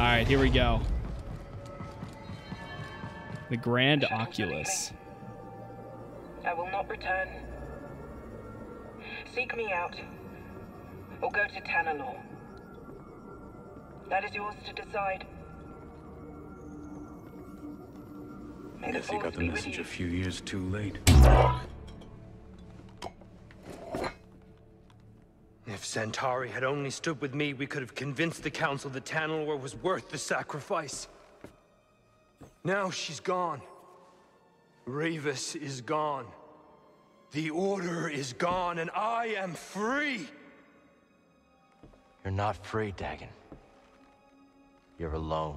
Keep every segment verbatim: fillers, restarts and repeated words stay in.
All right, here we go. The Grand Oculus. I will not return. Seek me out, or go to Tanalorr. That is yours to decide. I guess he got the message a few years too late. If Centauri had only stood with me, we could have convinced the Council that Tanalorr was worth the sacrifice. Now she's gone. Ravis is gone. The Order is gone, and I am free! You're not free, Dagan. You're alone.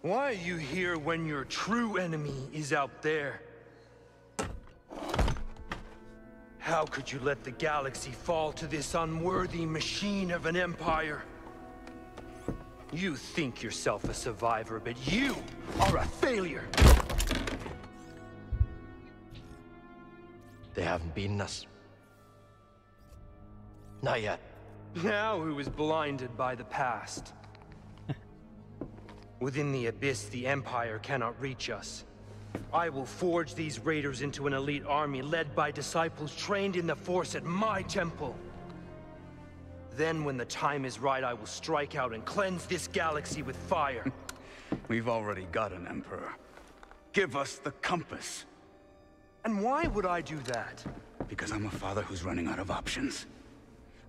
Why are you here when your true enemy is out there? How could you let the galaxy fall to this unworthy machine of an empire? You think yourself a survivor, but you are a failure! They haven't beaten us. Not yet. Now who is blinded by the past? Within the abyss, the Empire cannot reach us. I will forge these raiders into an elite army led by disciples trained in the Force at my temple. Then, when the time is right, I will strike out and cleanse this galaxy with fire. We've already got an Emperor. Give us the compass. And why would I do that? Because I'm a father who's running out of options.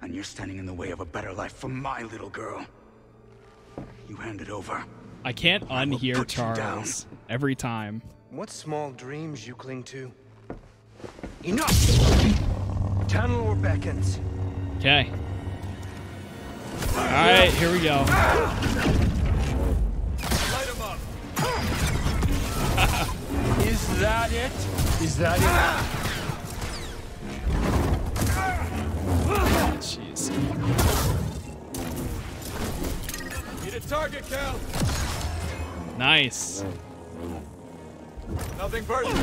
And you're standing in the way of a better life for my little girl. You hand it over. I can't unhear Charles every time. What small dreams you cling to? Enough! Tanalorr beckons. Okay. All right, here we go. Light him up. Is that it? Is that it? Jeez. Need a target, Cal. Nice. Nothing personal.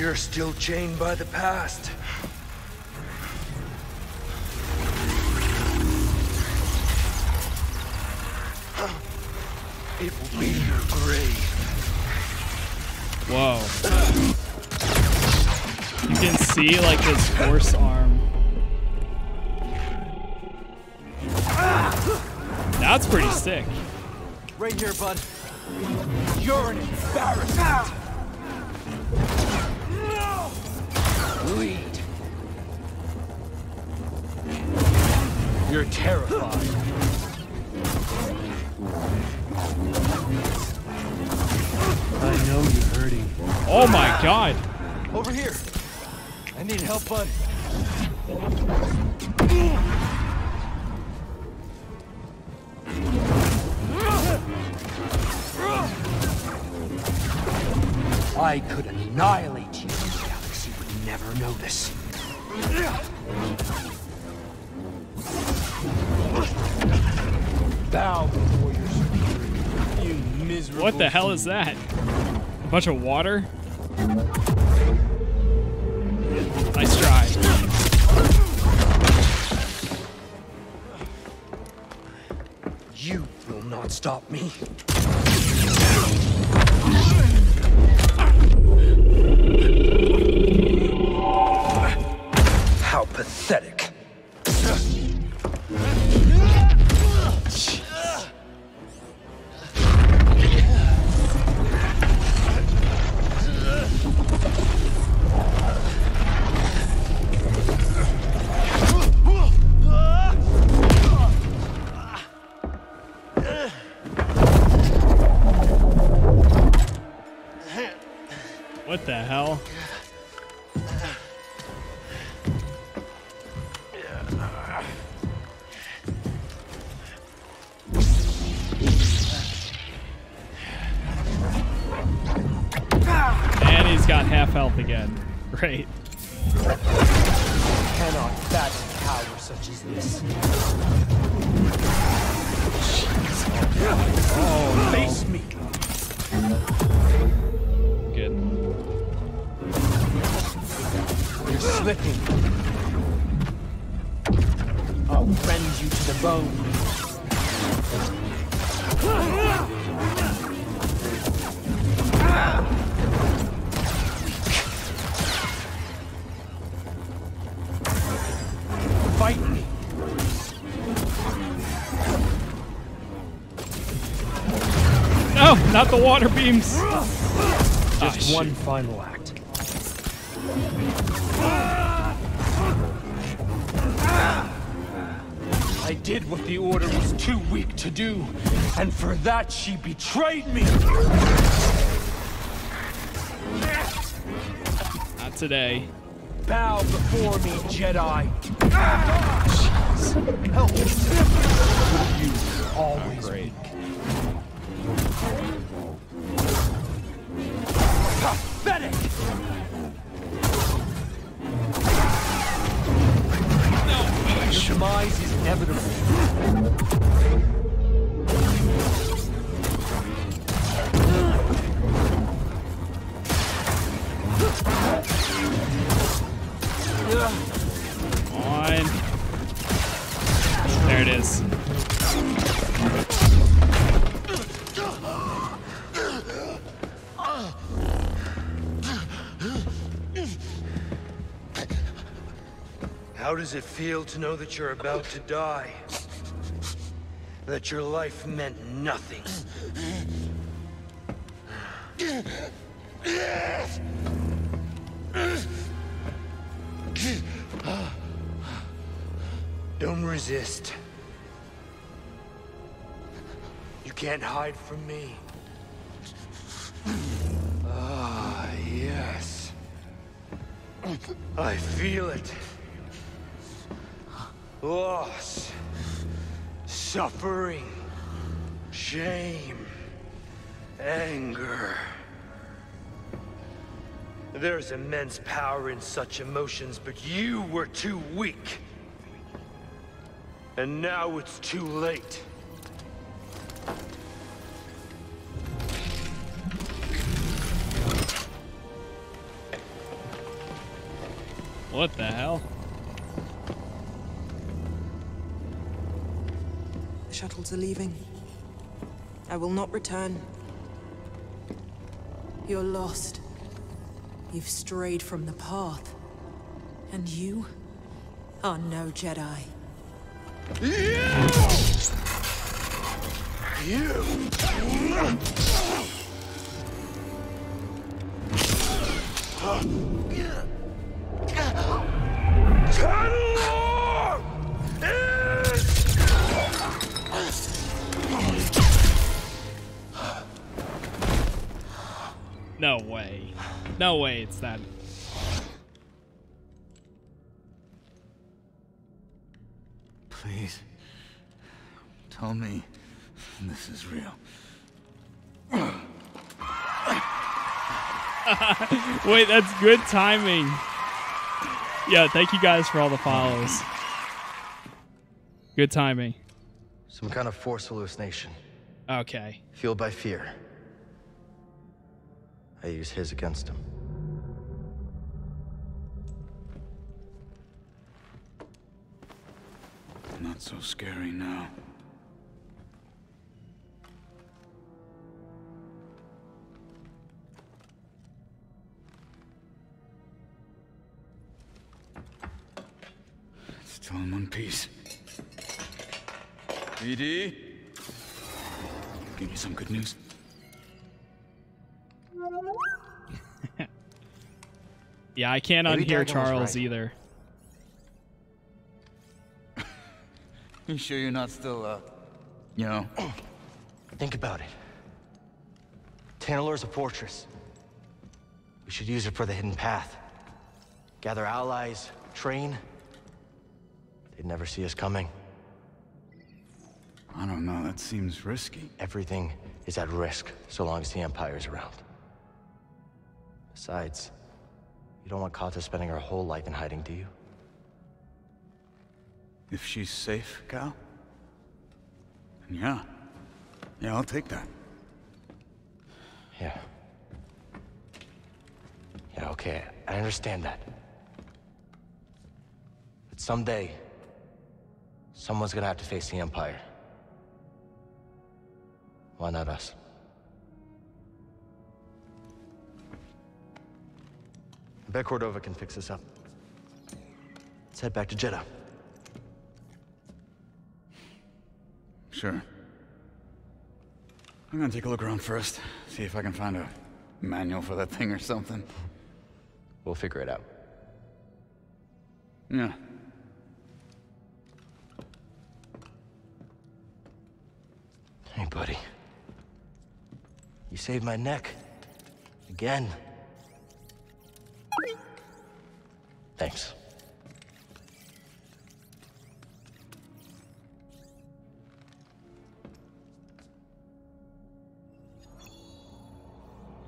You're still chained by the past. It will be your grave. Whoa. You can see like his force arm. That's pretty sick. Right here, bud. You're an embarrassment. No! Bleed. You're terrified. I know you're hurting. Oh my god. Over here. I need help, bud. I could annihilate you. The galaxy would never notice. Bow before your superior. What the hell is that? A bunch of water? Nice try. You will not stop me. How pathetic. What the hell? And he's got half health again. Great. Cannot fathom power such as this. Oh, face me. Good. You're slipping. I'll Friend you to the bone. Fight me. No, not the water beams. Just oh, one shoot. Final act. I did what the Order was too weak to do, and for that she betrayed me! Not today. Bow before me, Jedi. Jeez. Help me. You always weak. Pathetic! Your demise is inevitable. Come on. There it is. How does it feel to know that you're about to die? That your life meant nothing? Don't resist. You can't hide from me. Ah, yes. I feel it. Loss, suffering, shame, anger. There's immense power in such emotions, but you were too weak. And now it's too late. What the hell? Shuttles are leaving. I will not return. You're lost. You've strayed from the path. And you are no Jedi. You! You! Tanalorr! No way. No way it's that. Please, tell me this is real. Wait, that's good timing. Yeah, thank you guys for all the follows. Good timing. Some kind of force hallucination. Okay. Fueled by fear. I use his against him. Not so scary now. It's still in one piece. D D? Give me some good news. Yeah, I can't unhear Charles either. You sure you're not still, uh, you know? Think about it. Tanalorr's a fortress. We should use it for the hidden path. Gather allies, train. They'd never see us coming. I don't know, that seems risky. Everything is at risk so long as the Empire's around. Besides, you don't want Kata spending her whole life in hiding, do you? If she's safe, Cal? Then yeah. Yeah, I'll take that. Yeah. Yeah, okay, I understand that. But someday, Someone's gonna have to face the Empire. Why not us? I bet Cordova can fix this up. Let's head back to Jeddah. Sure. I'm gonna take a look around first, see if I can find a manual for that thing or something. We'll figure it out. Yeah. Hey, buddy. You saved my neck. Again. Thanks.